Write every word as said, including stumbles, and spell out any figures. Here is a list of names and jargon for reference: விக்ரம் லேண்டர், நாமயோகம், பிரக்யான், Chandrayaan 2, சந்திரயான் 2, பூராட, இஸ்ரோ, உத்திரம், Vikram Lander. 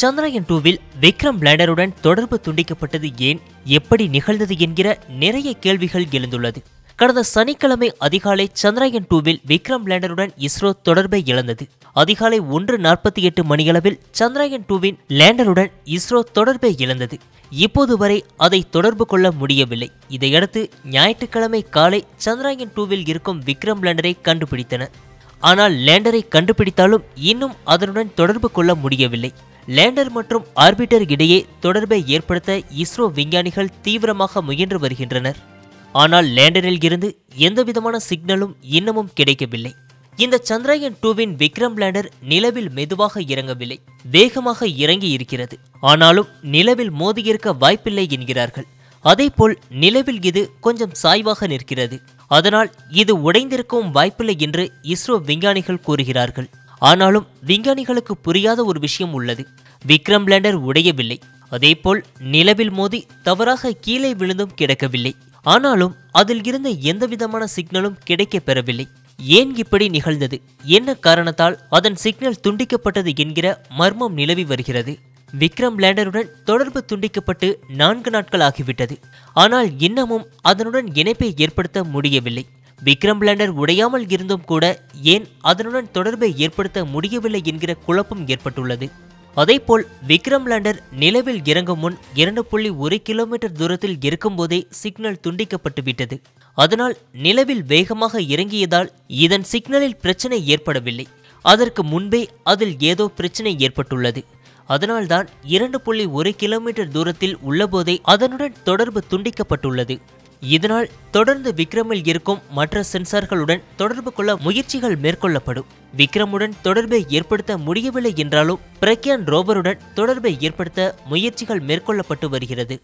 Chandrayaan two வில் விக்ரம் லேண்டருடன் தொடர்பு துண்டிக்கப்பட்டது ஏன், எப்படி நிகழ்ந்தது என்கிற நிறைய கேள்விகள் எழுந்துள்ளது. கடந்த சனிக்கிழமை அதிகாலை சந்திரயான் இரண்டு வில் விக்ரம் லேண்டருடன் இஸ்ரோ தொடர்பை இழந்தது. அதிகாலை ஒன்று நாற்பத்தி எட்டு மணியளவில் சந்திரயான் இரண்டு வின் லேண்டருடன் இஸ்ரோ தொடர்பை இழந்தது. இப்போது வரை அதை தொடர்பு கொள்ள முடியவில்லை. இதையடுத்து ஞாயிற்றுக்கிழமை காலை சந்திரயான் இரண்டு வில் இருக்கும் விக்ரம் லேண்டரை கண்டுபிடித்தனர். ஆனால் லேண்டரை கண்டுபிடித்தாலும் இன்னும் அதனுடன் தொடர்பு கொள்ள முடியவில்லை. லேண்டர் மற்றும் ஆர்பிட்டர் இடையே தொடர்பை ஏற்படுத்த இஸ்ரோ விஞ்ஞானிகள் தீவிரமாக முயன்று வருகின்றனர். ஆனால் லேண்டரில் இருந்து எந்தவிதமான சிக்னலும் இன்னமும் கிடைக்கவில்லை. இந்த சந்திரயான் இரண்டு விக்ரம் லேண்டர் நிலவில் மெதுவாக இறங்கவில்லை, வேகமாக இறங்கி இருக்கிறது. ஆனாலும் நிலவில் மோதியிருக்க வாய்ப்பில்லை என்கிறார்கள். அதேபோல் நிலவில் இது கொஞ்சம் சாய்வாக நிற்கிறது, அதனால் இது உடைந்திருக்கும் வாய்ப்பில்லை என்று இஸ்ரோ விஞ்ஞானிகள் கூறுகிறார்கள். ஆனாலும் விஞ்ஞானிகளுக்கு புரியாத ஒரு விஷயம் உள்ளது. விக்ரம் லேண்டர் உடையவில்லை, அதேபோல் நிலவில் மோதி தவறாக கீழே விழுந்தும் கிடக்கவில்லை. ஆனாலும் அதில் இருந்த எந்தவிதமான சிக்னலும் கிடைக்க பெறவில்லை. ஏன் இப்படி நிகழ்ந்தது, என்ன காரணத்தால் அதன் சிக்னல் துண்டிக்கப்பட்டது என்கிற மர்மம் நிலவி வருகிறது. விக்ரம் லேண்டருடன் தொடர்பு துண்டிக்கப்பட்டு நான்கு நாட்கள் ஆகிவிட்டது. ஆனால் இன்னமும் அதனுடன் இணைப்பை ஏற்படுத்த முடியவில்லை. விக்ரம் லேண்டர் உடையாமல் இருந்தும் கூட ஏன் அதனுடன் தொடர்பை ஏற்படுத்த முடியவில்லை என்கிற குழப்பம் ஏற்பட்டுள்ளது. அதேபோல் விக்ரம் லேண்டர் நிலவில் இறங்கும் முன் இரண்டு புள்ளி ஒரு கிலோமீட்டர் தூரத்தில் இருக்கும்போதே சிக்னல் துண்டிக்கப்பட்டுவிட்டது. அதனால் நிலவில் வேகமாக இறங்கியதால் இதன் சிக்னலில் பிரச்சனை ஏற்படவில்லை. அதற்கு முன்பே அதில் ஏதோ பிரச்சனை ஏற்பட்டுள்ளது. அதனால்தான் இரண்டு புள்ளி ஒரு கிலோமீட்டர் தூரத்தில் உள்ளபோதே அதனுடன் தொடர்பு துண்டிக்கப்பட்டுள்ளது. இதனால் தொடர்ந்து விக்ரமில் இருக்கும் மற்ற சென்சார்களுடன் தொடர்பு கொள்ள முயற்சிகள் மேற்கொள்ளப்படும். விக்ரமுடன் தொடர்பை ஏற்படுத்த முடியவில்லை என்றாலும் பிரக்யான் ரோவருடன் தொடர்பை ஏற்படுத்த முயற்சிகள் மேற்கொள்ளப்பட்டு வருகிறது.